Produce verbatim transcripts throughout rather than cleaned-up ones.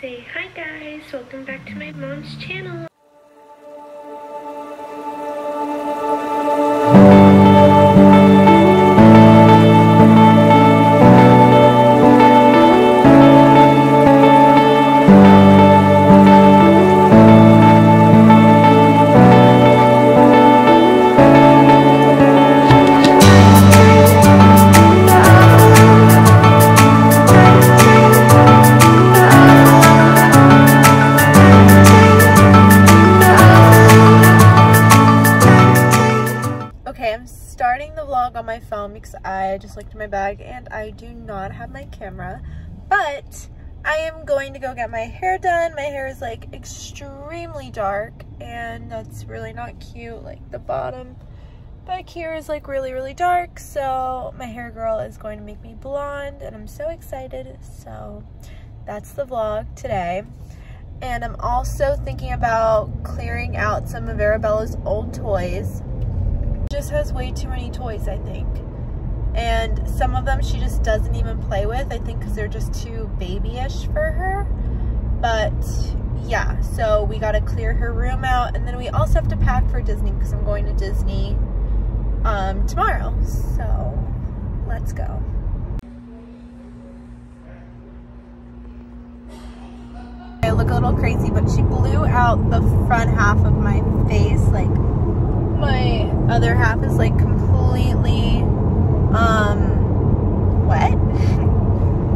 Say hi guys, welcome back to my mom's channel. I just looked in my bag and I do not have my camera, but I am going to go get my hair done. My hair is like extremely dark and that's really not cute. Like the bottom back here is like really really dark, so my hair girl is going to make me blonde and I'm so excited. So that's the vlog today. And I'm also thinking about clearing out some of Arabella's old toys. Just has way too many toys, I think, and some of them she just doesn't even play with, I think, because they're just too babyish for her. But yeah, so we got to clear her room out, and then we also have to pack for Disney because I'm going to Disney um tomorrow, so let's go. I look a little crazy, but she blew out the front half of my face. Like my other half is like completely um wet,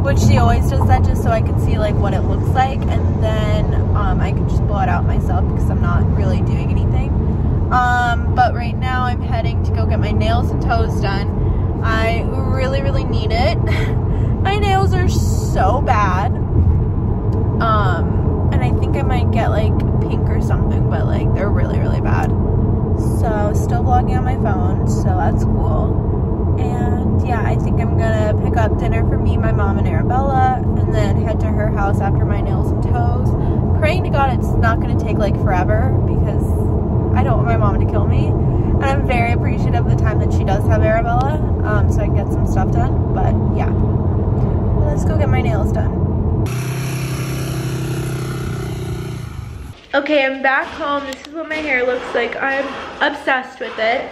which she always does that just so I can see like what it looks like, and then um I can just blow it out myself because I'm not really doing anything. Um but right now I'm heading to go get my nails and toes done. I really really need it. My nails are so bad, um and I think I might get like pink or something, but like they're really really bad. So still vlogging on my phone, so that's cool. And yeah, I think I'm gonna pick up dinner for me, my mom, and Arabella, and then head to her house after my nails and toes. Praying to God it's not gonna take like forever, because I don't want my mom to kill me. And I'm very appreciative of the time that she does have Arabella, um, so I can get some stuff done. But yeah, let's go get my nails done. Okay, I'm back home. This is what my hair looks like. I'm obsessed with it.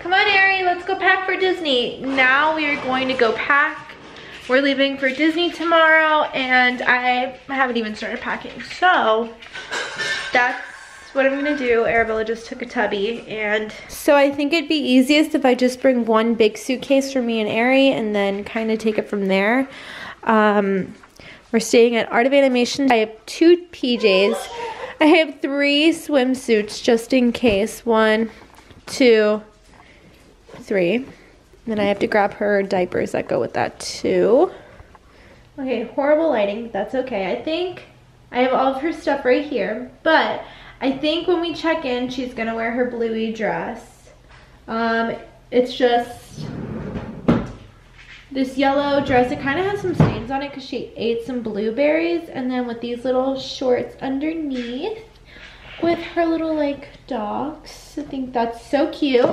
Come on, Ari, let's go pack for Disney. Now we are going to go pack. We're leaving for Disney tomorrow, and I haven't even started packing. So that's what I'm gonna do. Arabella just took a tubby, and so I think it'd be easiest if I just bring one big suitcase for me and Ari, and then kind of take it from there. Um, we're staying at Art of Animation. I have two P Js. I have three swimsuits just in case. One, two, three. And then I have to grab her diapers that go with that too. Okay, horrible lighting, but that's okay. I think I have all of her stuff right here, but I think when we check in, she's gonna wear her Bluey dress. Um, it's just this yellow dress. It kind of has some stains on it because she ate some blueberries, and then with these little shorts underneath with her little like dogs. I think that's so cute.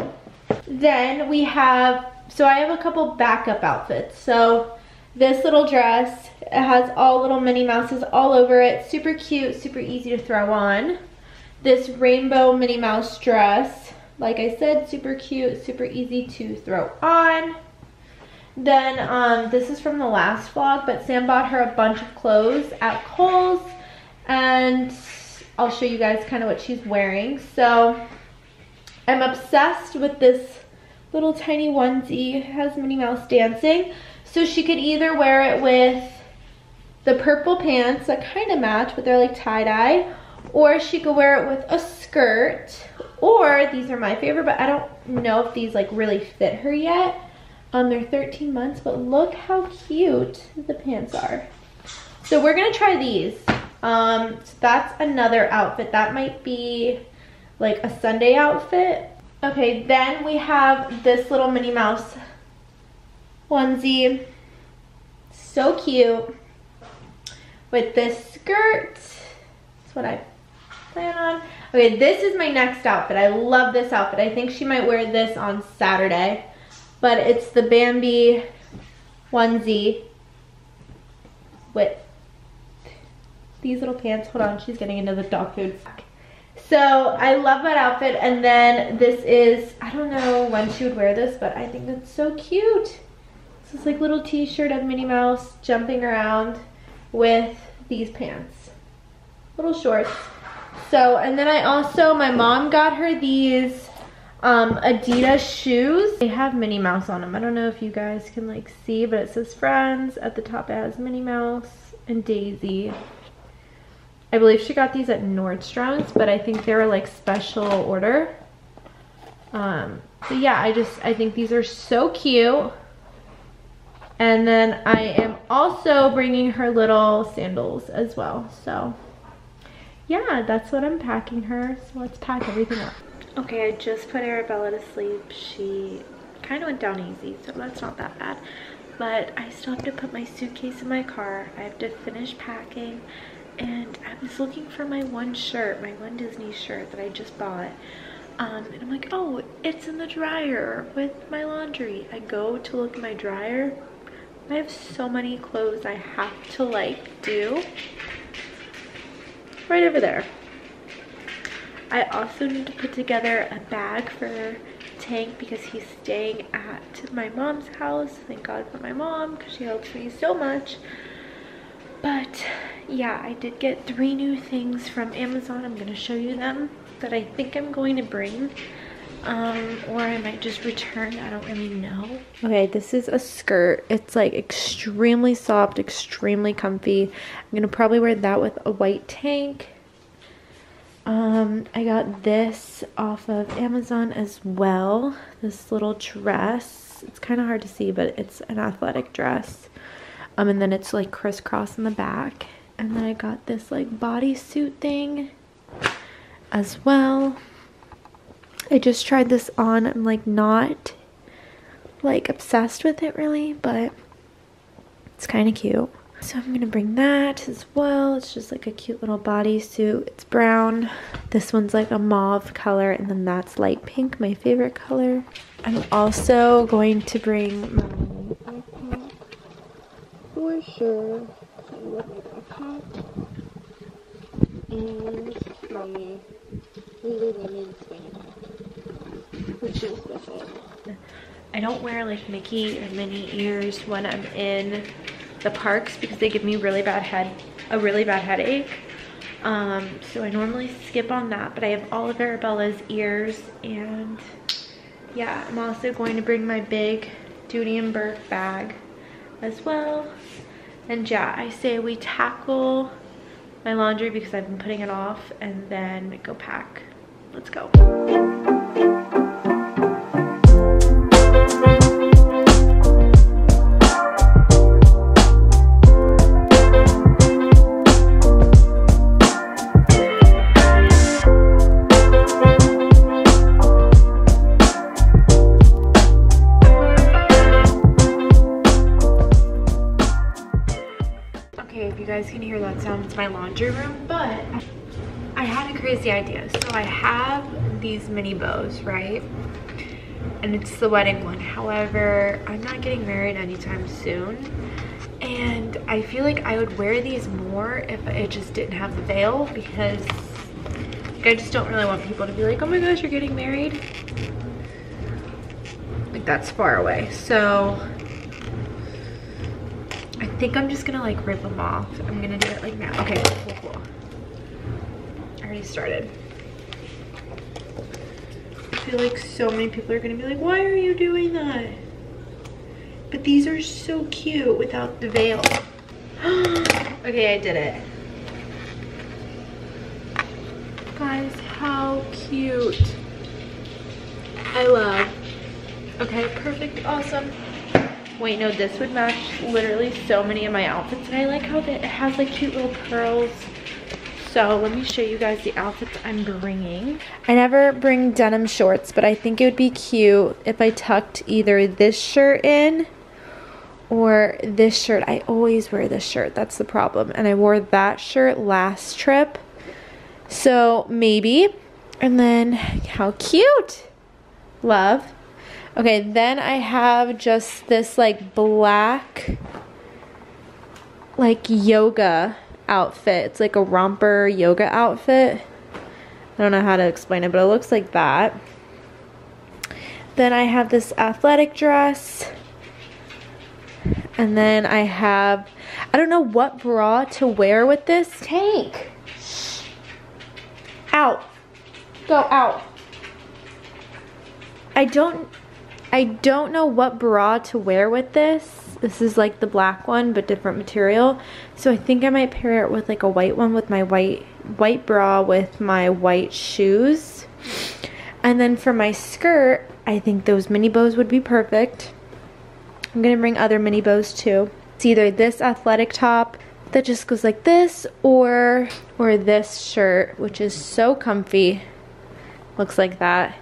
Then we have, so I have a couple backup outfits. So this little dress, it has all little Minnie Mouses all over it. Super cute, super easy to throw on. This rainbow Minnie Mouse dress, like I said, super cute, super easy to throw on. Then um, this is from the last vlog, but Sam bought her a bunch of clothes at Kohl's, and I'll show you guys kind of what she's wearing. So I'm obsessed with this little tiny onesie. It has Minnie Mouse dancing, so she could either wear it with the purple pants that kind of match, but they're like tie-dye, or she could wear it with a skirt, or these are my favorite, but I don't know if these like really fit her yet. Um, they're thirteen months, but look how cute the pants are. So we're gonna try these. Um, so that's another outfit. That might be like a Sunday outfit. Okay, then we have this little Minnie Mouse onesie. So cute. With this skirt. That's what I plan on. Okay, this is my next outfit. I love this outfit. I think she might wear this on Saturday. But it's the Bambi onesie with these little pants. Hold on, she's getting into the dog food. So I love that outfit. And then this is, I don't know when she would wear this, but I think that's so cute. This is like little t-shirt of Minnie Mouse jumping around with these pants, little shorts. So, and then I also, my mom got her these um, Adidas shoes. They have Minnie Mouse on them. I don't know if you guys can like see, but it says Friends. At the top it has Minnie Mouse and Daisy. I believe she got these at Nordstrom's, but I think they were like special order. Um, but yeah, I just, I think these are so cute. And then I am also bringing her little sandals as well. So yeah, that's what I'm packing her. So let's pack everything up. Okay, I just put Arabella to sleep. She kind of went down easy, so that's not that bad. But I still have to put my suitcase in my car. I have to finish packing. And I was looking for my one shirt, my one Disney shirt that I just bought. Um, and I'm like, oh, it's in the dryer with my laundry. I go to look at my dryer. I have so many clothes I have to like do. Right over there. I also need to put together a bag for Tank because he's staying at my mom's house. Thank God for my mom because she helps me so much. But yeah, I did get three new things from Amazon. I'm going to show you them that I think I'm going to bring. Um, or I might just return. I don't really know. Okay, this is a skirt. It's like extremely soft, extremely comfy. I'm going to probably wear that with a white tank. Um, I got this off of Amazon as well. This little dress. It's kind of hard to see, but it's an athletic dress. Um, and then it's like crisscross in the back. And then I got this like bodysuit thing as well. I just tried this on. I'm like not like obsessed with it really, but it's kind of cute. So I'm gonna bring that as well. It's just like a cute little bodysuit. It's brown. This one's like a mauve color, and then that's light pink, my favorite color. I'm also going to bring my backpack for sure. So I love my backpack and my Lululemon sweater. I don't wear like Mickey or Minnie ears when I'm in the parks because they give me really bad head, a really bad headache. Um, so I normally skip on that, but I have all of Arabella's ears. And yeah, I'm also going to bring my big Duty and Burke bag as well. And yeah, I say we tackle my laundry because I've been putting it off, and then go pack. Let's go. My laundry room, but I had a crazy idea. So I have these mini bows, right? And it's the wedding one. However, I'm not getting married anytime soon, and I feel like I would wear these more if I just didn't have the veil, because like, I just don't really want people to be like, oh my gosh, you're getting married, like that's far away. So I think I'm just gonna like rip them off. I'm gonna do it like now. Okay, cool, cool. I already started. I feel like so many people are gonna be like, why are you doing that? But these are so cute without the veil. Okay, I did it. Guys, how cute. I love. Okay, perfect, awesome. Wait, no, this would match literally so many of my outfits. And I like how it has like cute little pearls. So let me show you guys the outfits I'm bringing. I never bring denim shorts, but I think it would be cute if I tucked either this shirt in or this shirt. I always wear this shirt. That's the problem. And I wore that shirt last trip. So maybe. And then how cute. Love. Okay, then I have just this like black like yoga outfit. It's like a romper yoga outfit. I don't know how to explain it, but it looks like that. Then I have this athletic dress. And then I have, I don't know what bra to wear with this tank. Out. Go out. I don't, I don't know what bra to wear with this. This is like the black one, but different material. So I think I might pair it with like a white one with my white, white bra with my white shoes. And then for my skirt, I think those mini bows would be perfect. I'm gonna bring other mini bows too. It's either this athletic top that just goes like this, or or this shirt, which is so comfy. Looks like that.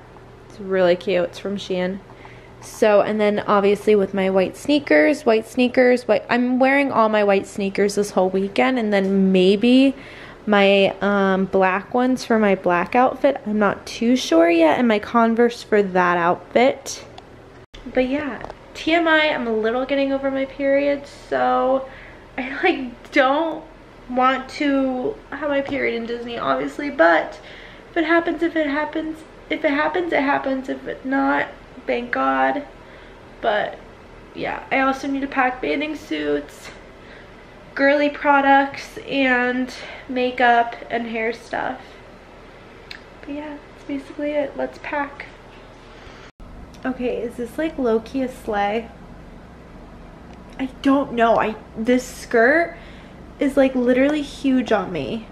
It's really cute. It's from Shein. So, and then obviously with my white sneakers, white sneakers, white, I'm wearing all my white sneakers this whole weekend, and then maybe my um, black ones for my black outfit. I'm not too sure yet, and my Converse for that outfit. But yeah. T M I, I'm a little getting over my period, so I like don't want to have my period in Disney, obviously, but if it happens, if it happens, if it happens, it happens. If it not, thank God. But yeah, I also need to pack bathing suits, girly products, and makeup and hair stuff. But yeah, that's basically it. Let's pack. Okay, is this like low-key a sleigh? I don't know. I this skirt is like literally huge on me.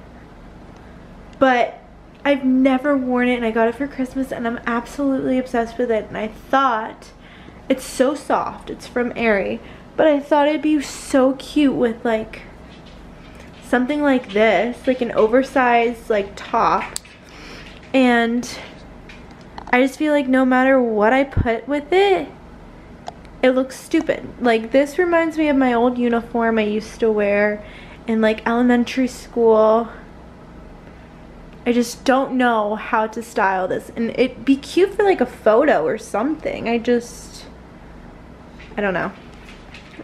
But I've never worn it, and I got it for Christmas, and I'm absolutely obsessed with it. And I thought, it's so soft. It's from Aerie. But I thought it'd be so cute with like something like this. Like an oversized like top. And I just feel like no matter what I put with it, it looks stupid. Like, this reminds me of my old uniform I used to wear in like elementary school. I just don't know how to style this, and it'd be cute for like a photo or something. I just, I don't know.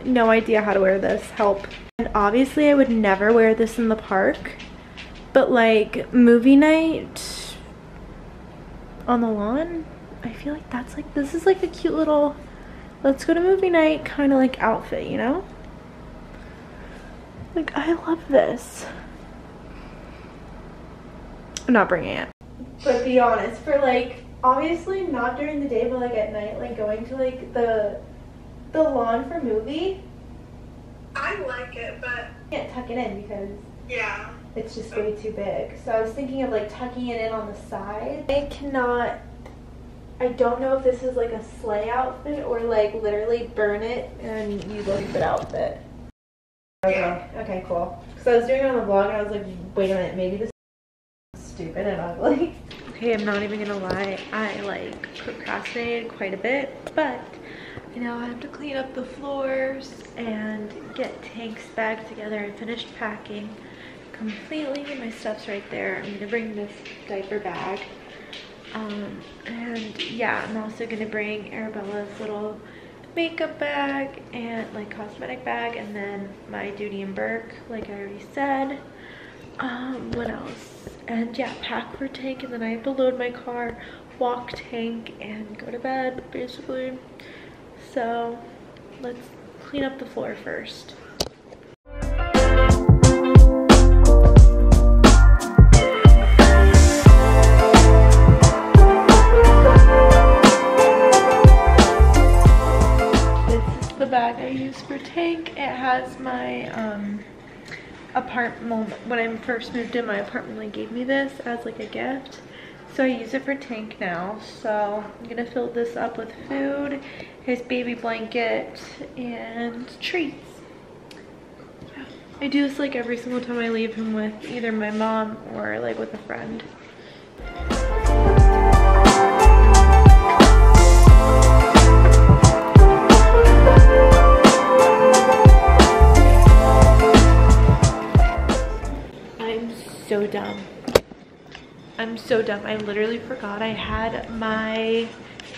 No idea how to wear this. Help. And obviously I would never wear this in the park, but like movie night on the lawn, I feel like that's like, this is like a cute little let's go to movie night kind of like outfit, you know? Like, I love this. I'm not bringing it. But be honest, for like, obviously not during the day, but like at night, like going to like the the lawn for movie, I like it, but you can't tuck it in because, yeah, it's just way too big. So I was thinking of like tucking it in on the side. I cannot, I don't know if this is like a sleigh outfit or like literally burn it and you leave it outfit. Okay, okay, cool. So I was doing it on the vlog and I was like, wait a minute, maybe this is stupid and ugly. Okay, I'm not even gonna lie. I like procrastinated quite a bit, but I now have to clean up the floors and get Tank's bag together. I finished packing completely. My stuff's right there. I'm gonna bring this diaper bag, um, and yeah, I'm also gonna bring Arabella's little makeup bag and like cosmetic bag, and then my Doody and Burke, like I already said. Um, what else? And yeah, pack for Tank, and then I have to load my car, walk Tank, and go to bed basically. So let's clean up the floor first. I use for Tank. It has my um apartment, when I first moved in, my apartment like gave me this as like a gift, so I use it for Tank now. So I'm gonna fill this up with food, his baby blanket, and treats. I do this like every single time I leave him with either my mom or like with a friend. So dumb. I'm so dumb. I literally forgot I had my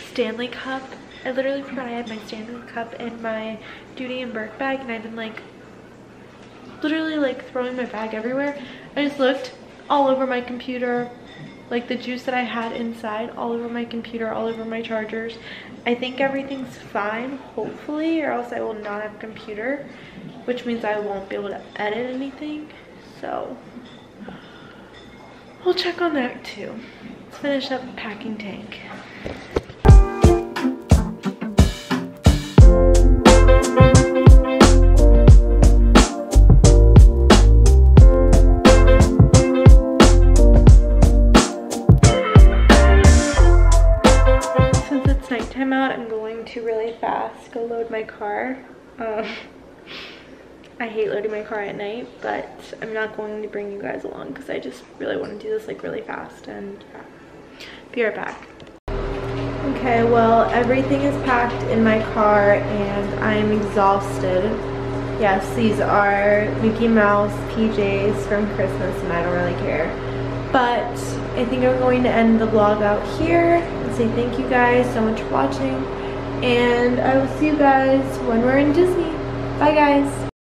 Stanley cup. I literally forgot I had my Stanley cup and my Doody and Burke bag, and I've been like literally like throwing my bag everywhere. I just looked all over my computer, like the juice that I had inside, all over my computer, all over my chargers. I think everything's fine, hopefully, or else I will not have a computer, which means I won't be able to edit anything. So we'll check on that too. Let's finish up packing tank. Go load my car. um I hate loading my car at night, but I'm not going to bring you guys along because I just really want to do this like really fast and be right back. Okay, well, everything is packed in my car and I am exhausted. Yes, these are Mickey Mouse P Js from Christmas and I don't really care, but I think I'm going to end the vlog out here and say thank you guys so much for watching. And I will see you guys when we're in Disney. Bye guys.